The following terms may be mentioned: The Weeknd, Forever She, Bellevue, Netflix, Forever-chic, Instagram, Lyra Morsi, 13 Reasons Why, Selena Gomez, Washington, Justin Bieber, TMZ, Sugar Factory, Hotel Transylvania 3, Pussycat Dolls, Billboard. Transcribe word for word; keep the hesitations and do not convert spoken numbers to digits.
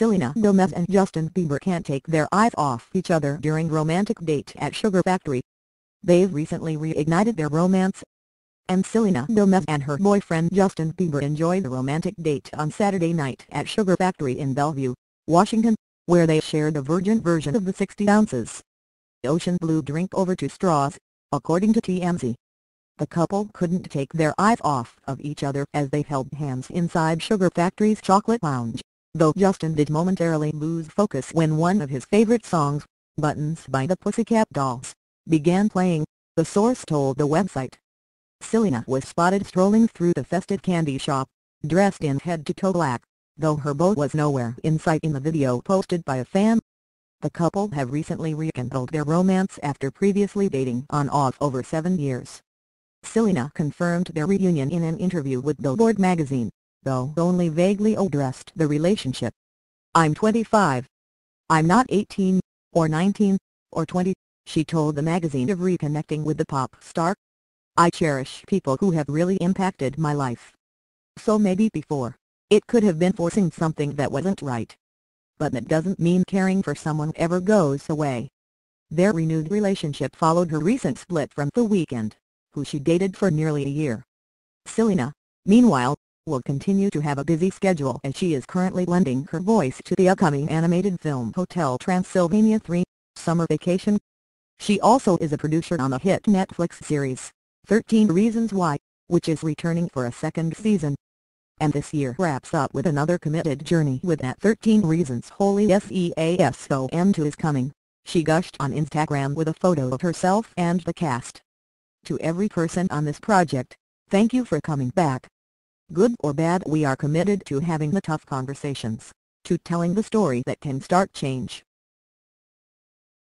Selena Gomez and Justin Bieber can't take their eyes off each other during romantic date at Sugar Factory. They've recently reignited their romance, and Selena Gomez and her boyfriend Justin Bieber enjoyed the romantic date on Saturday night at Sugar Factory in Bellevue, Washington, where they shared a virgin version of the sixty ounces ocean blue drink over two straws, according to T M Z. The couple couldn't take their eyes off of each other as they held hands inside Sugar Factory's chocolate lounge, though Justin did momentarily lose focus when one of his favorite songs, Buttons by the Pussycat Dolls, began playing, the source told the website. Selena was spotted strolling through the festive candy shop, dressed in head-to-toe black, though her bow was nowhere in sight in the video posted by a fan. The couple have recently rekindled their romance after previously dating on and off over seven years. Selena confirmed their reunion in an interview with Billboard magazine, though only vaguely addressed the relationship. "I'm twenty-five. I'm not eighteen, or nineteen, or twenty, she told the magazine of reconnecting with the pop star. "I cherish people who have really impacted my life. So maybe before, it could have been forcing something that wasn't right. But that doesn't mean caring for someone ever goes away." Their renewed relationship followed her recent split from The Weeknd, who she dated for nearly a year. Selena, meanwhile, will continue to have a busy schedule as she is currently lending her voice to the upcoming animated film Hotel Transylvania three, Summer Vacation. She also is a producer on the hit Netflix series, thirteen reasons why, which is returning for a second season. And this year wraps up with another committed journey with that thirteen reasons Holy Season two is coming, she gushed on Instagram with a photo of herself and the cast. "To every person on this project, thank you for coming back. Good or bad, we are committed to having the tough conversations, to telling the story that can start change.